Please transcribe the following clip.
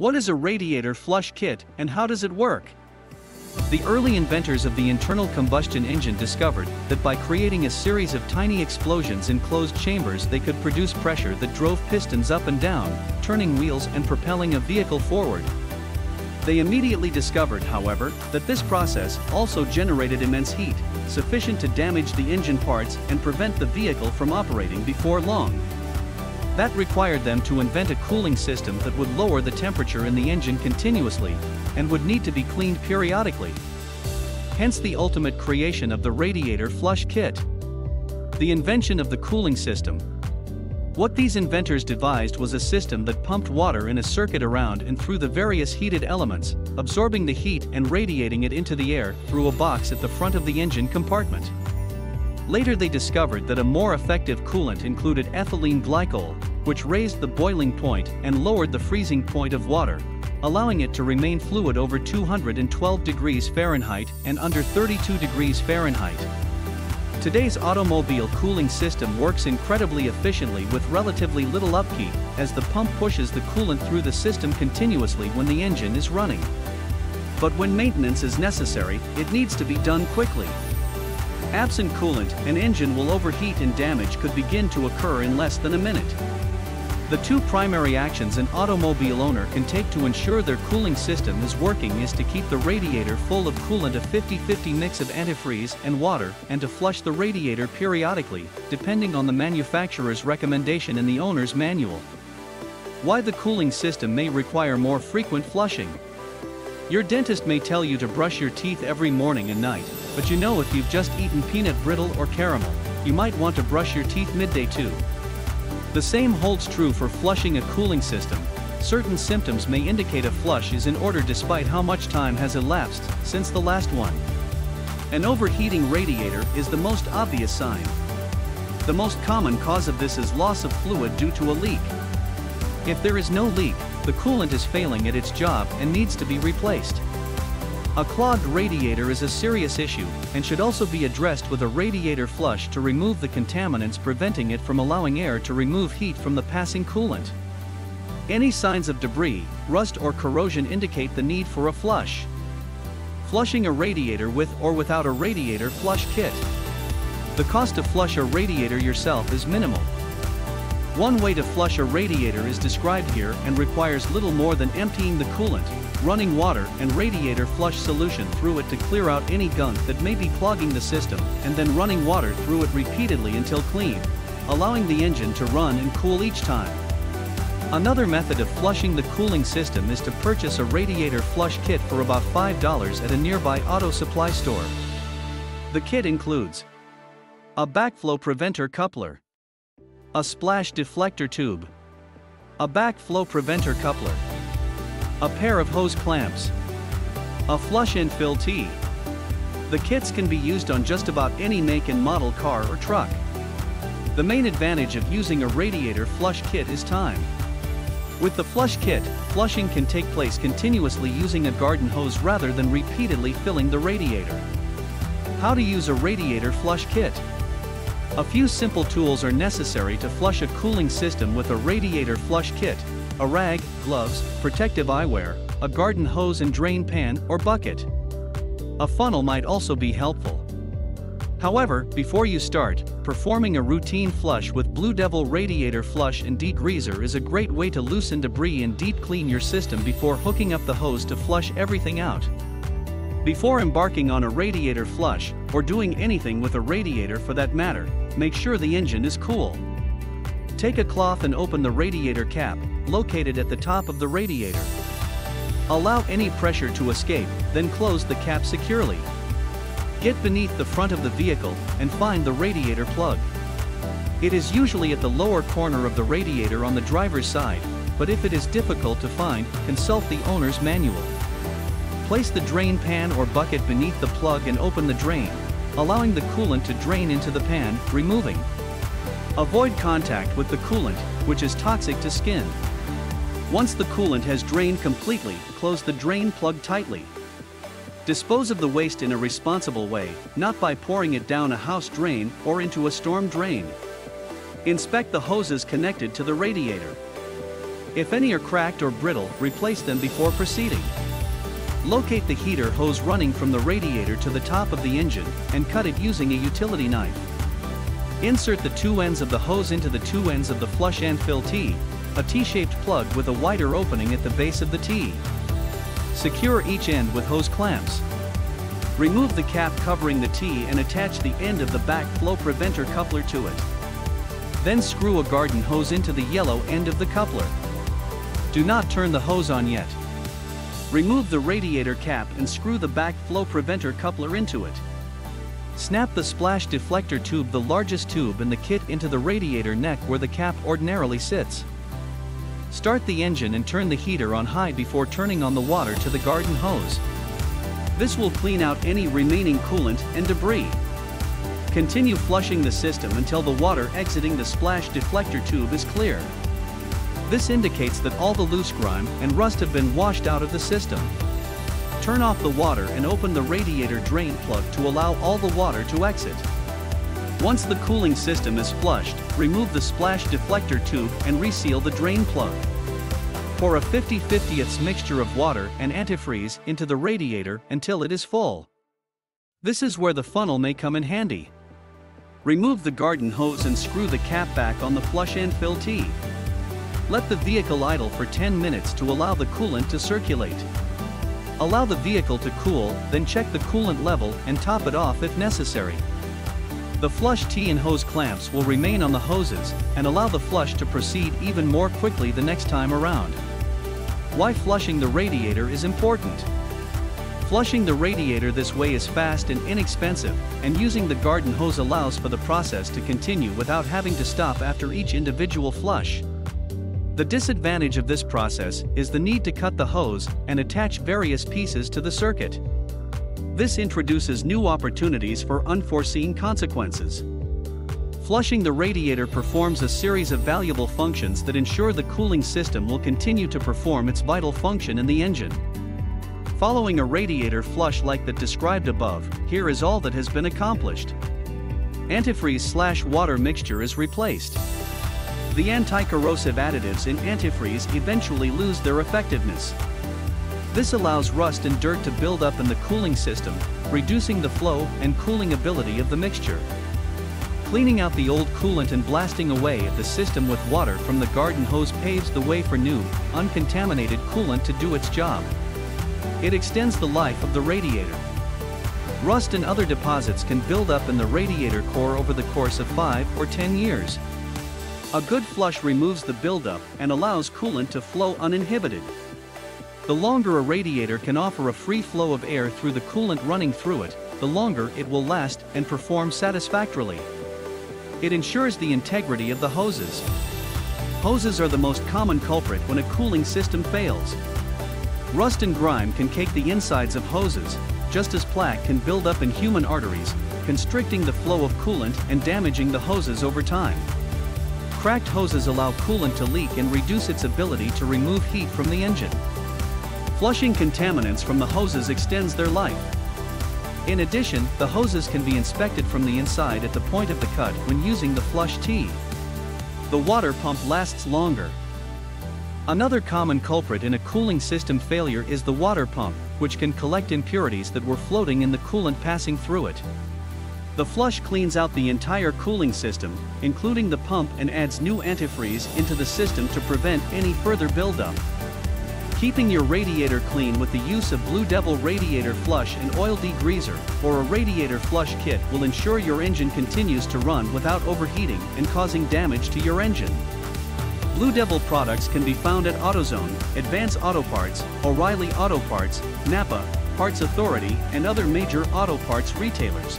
What is a radiator flush kit and how does it work? The early inventors of the internal combustion engine discovered that by creating a series of tiny explosions in closed chambers they could produce pressure that drove pistons up and down, turning wheels and propelling a vehicle forward. They immediately discovered, however, that this process also generated immense heat, sufficient to damage the engine parts and prevent the vehicle from operating before long. That required them to invent a cooling system that would lower the temperature in the engine continuously, and would need to be cleaned periodically. Hence the ultimate creation of the radiator flush kit. The invention of the cooling system. What these inventors devised was a system that pumped water in a circuit around and through the various heated elements, absorbing the heat and radiating it into the air through a box at the front of the engine compartment. Later they discovered that a more effective coolant included ethylene glycol, which raised the boiling point and lowered the freezing point of water, allowing it to remain fluid over 212 degrees Fahrenheit and under 32 degrees Fahrenheit. Today's automobile cooling system works incredibly efficiently with relatively little upkeep, as the pump pushes the coolant through the system continuously when the engine is running. But when maintenance is necessary, it needs to be done quickly. Absent coolant, an engine will overheat and damage could begin to occur in less than a minute. The two primary actions an automobile owner can take to ensure their cooling system is working is to keep the radiator full of coolant, a 50-50 mix of antifreeze and water, and to flush the radiator periodically, depending on the manufacturer's recommendation in the owner's manual. Why the cooling system may require more frequent flushing. Your dentist may tell you to brush your teeth every morning and night, but you know if you've just eaten peanut brittle or caramel, you might want to brush your teeth midday too. The same holds true for flushing a cooling system. Certain symptoms may indicate a flush is in order despite how much time has elapsed since the last one. An overheating radiator is the most obvious sign. The most common cause of this is loss of fluid due to a leak. If there is no leak, the coolant is failing at its job and needs to be replaced. A clogged radiator is a serious issue and should also be addressed with a radiator flush to remove the contaminants preventing it from allowing air to remove heat from the passing coolant. Any signs of debris, rust or corrosion indicate the need for a flush. Flushing a radiator with or without a radiator flush kit. The cost to flush a radiator yourself is minimal. One way to flush a radiator is described here and requires little more than emptying the coolant, running water and radiator flush solution through it to clear out any gunk that may be clogging the system, and then running water through it repeatedly until clean, allowing the engine to run and cool each time. Another method of flushing the cooling system is to purchase a radiator flush kit for about $5 at a nearby auto supply store. The kit includes a backflow preventer coupler, a splash deflector tube, a backflow preventer coupler, a pair of hose clamps, a flush and fill tee. The kits can be used on just about any make and model car or truck. The main advantage of using a radiator flush kit is time. With the flush kit, flushing can take place continuously using a garden hose rather than repeatedly filling the radiator. How to use a radiator flush kit? A few simple tools are necessary to flush a cooling system with a radiator flush kit: a rag, gloves, protective eyewear, a garden hose and drain pan or bucket. A funnel might also be helpful. However, before you start, performing a routine flush with Blue Devil Radiator Flush and Degreaser is a great way to loosen debris and deep clean your system before hooking up the hose to flush everything out. Before embarking on a radiator flush, or doing anything with a radiator for that matter, make sure the engine is cool. Take a cloth and open the radiator cap, located at the top of the radiator. Allow any pressure to escape, then close the cap securely. Get beneath the front of the vehicle and find the radiator plug. It is usually at the lower corner of the radiator on the driver's side, but if it is difficult to find, consult the owner's manual. Place the drain pan or bucket beneath the plug and open the drain, allowing the coolant to drain into the pan, removing. Avoid contact with the coolant, which is toxic to skin. Once the coolant has drained completely, close the drain plug tightly. Dispose of the waste in a responsible way, not by pouring it down a house drain or into a storm drain. Inspect the hoses connected to the radiator. If any are cracked or brittle, replace them before proceeding. Locate the heater hose running from the radiator to the top of the engine and cut it using a utility knife. Insert the two ends of the hose into the two ends of the flush and fill T, a T-shaped plug with a wider opening at the base of the T. Secure each end with hose clamps. Remove the cap covering the T and attach the end of the back flow preventer coupler to it. Then screw a garden hose into the yellow end of the coupler. Do not turn the hose on yet. Remove the radiator cap and screw the back flow preventer coupler into it. Snap the splash deflector tube, the largest tube in the kit, into the radiator neck where the cap ordinarily sits. Start the engine and turn the heater on high before turning on the water to the garden hose. This will clean out any remaining coolant and debris. Continue flushing the system until the water exiting the splash deflector tube is clear. This indicates that all the loose grime and rust have been washed out of the system. Turn off the water and open the radiator drain plug to allow all the water to exit. Once the cooling system is flushed, remove the splash deflector tube and reseal the drain plug. Pour a 50/50 mixture of water and antifreeze into the radiator until it is full. This is where the funnel may come in handy. Remove the garden hose and screw the cap back on the flush and fill T. Let the vehicle idle for 10 minutes to allow the coolant to circulate. Allow the vehicle to cool, then check the coolant level and top it off if necessary. The flush T and hose clamps will remain on the hoses and allow the flush to proceed even more quickly the next time around. Why flushing the radiator is important. Flushing the radiator this way is fast and inexpensive, and using the garden hose allows for the process to continue without having to stop after each individual flush. The disadvantage of this process is the need to cut the hose and attach various pieces to the circuit. This introduces new opportunities for unforeseen consequences. Flushing the radiator performs a series of valuable functions that ensure the cooling system will continue to perform its vital function in the engine. Following a radiator flush like that described above, here is all that has been accomplished. Antifreeze/water mixture is replaced. The anti-corrosive additives in antifreeze eventually lose their effectiveness. This allows rust and dirt to build up in the cooling system, reducing the flow and cooling ability of the mixture. Cleaning out the old coolant and blasting away at the system with water from the garden hose paves the way for new, uncontaminated coolant to do its job. It extends the life of the radiator. Rust and other deposits can build up in the radiator core over the course of 5 or 10 years. A good flush removes the buildup and allows coolant to flow uninhibited. The longer a radiator can offer a free flow of air through the coolant running through it, the longer it will last and perform satisfactorily. It ensures the integrity of the hoses. Hoses are the most common culprit when a cooling system fails. Rust and grime can cake the insides of hoses, just as plaque can build up in human arteries, constricting the flow of coolant and damaging the hoses over time. Cracked hoses allow coolant to leak and reduce its ability to remove heat from the engine. Flushing contaminants from the hoses extends their life. In addition, the hoses can be inspected from the inside at the point of the cut when using the flush T. The water pump lasts longer. Another common culprit in a cooling system failure is the water pump, which can collect impurities that were floating in the coolant passing through it. The flush cleans out the entire cooling system, including the pump, and adds new antifreeze into the system to prevent any further buildup. Keeping your radiator clean with the use of Blue Devil Radiator Flush and Oil Degreaser or a radiator flush kit will ensure your engine continues to run without overheating and causing damage to your engine. Blue Devil products can be found at AutoZone, Advance Auto Parts, O'Reilly Auto Parts, NAPA, Parts Authority, and other major auto parts retailers.